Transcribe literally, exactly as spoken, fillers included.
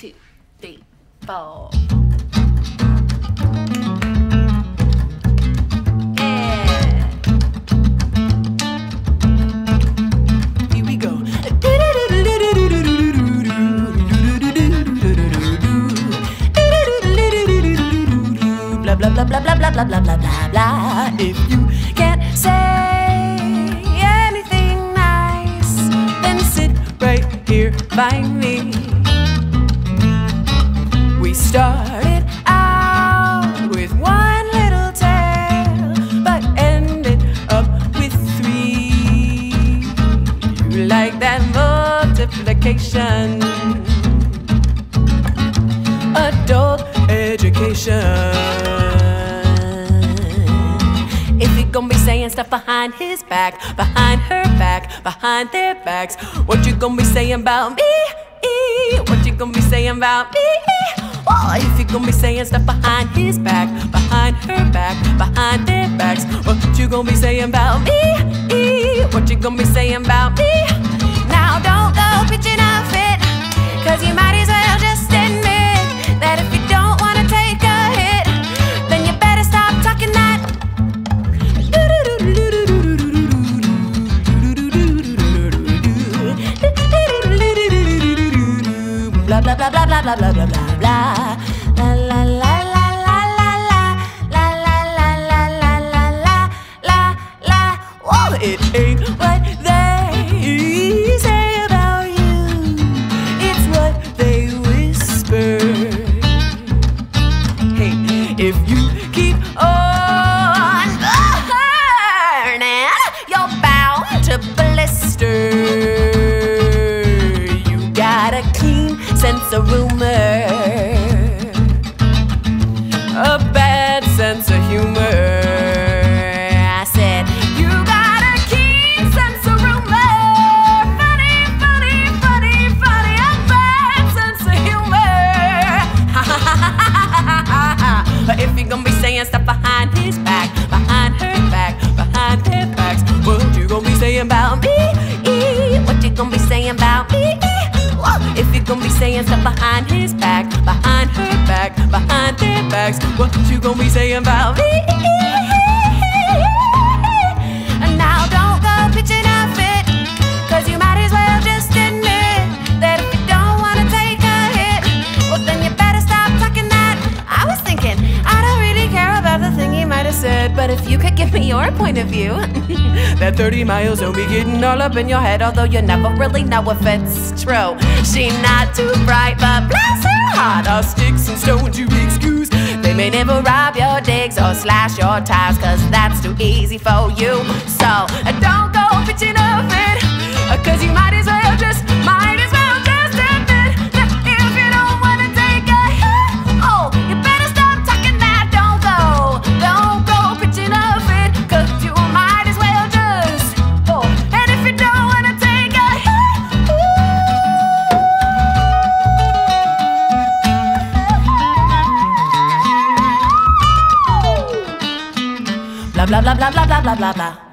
two, three, four. Blah, blah, blah, blah, blah, blah, blah, blah, blah, blah. If you can't say anything nice, then sit right here by me. We started out with one little tale, but ended up with three. You like that multiplication? Adult education. Gonna be saying stuff behind his back, behind her back, behind their backs. What you gonna be saying about me? What you gonna be saying about me? Oh, if you gonna be saying stuff behind his back, behind her back, behind their backs. What you gonna be saying about me? What you gonna be saying about me? Now don't go pitching a fit, cause you might as well just admit that if you don't wanna take a hit, then you better stop talking that. Blah blah blah blah blah blah blah blah blah. La la la la la la la la la la la la la la la. Oh, it ain't what they say about you, it's what they whisper. Hey, if you keep on burning, you're bound to blister. Sense of rumor, a bad sense of humor. I said, you got a keen sense of rumor, funny, funny, funny, funny, a bad sense of humor. If you're gonna be saying stuff behind his back, behind her back, behind their backs, what you gonna be saying about me? What you gonna be saying about me? If you're gonna be saying stuff behind his back, behind her back, behind their backs, what you gonna be saying about me? Now don't go pitching a fit, cause you might as well just admit that if you don't wanna take a hit, well then you better stop talking that. I was thinking, I don't really care about the thing you might have said, but if you could give me your point of view. That thirty miles will be getting all up in your head, although you never really know if it's true. She not too bright, but bless her heart. All sticks and stones you excuse, they may never rob your digs or slash your ties, cause that's too easy for you. So don't go pitching a fit, cause you might as well just, might as well just admit that if you don't wanna take a hit, oh, you better stop talking that. Don't go, don't go pitching a fit, cause you might as well just, oh, and if you don't wanna take a hit, ooh. Blah blah blah blah blah blah blah blah blah.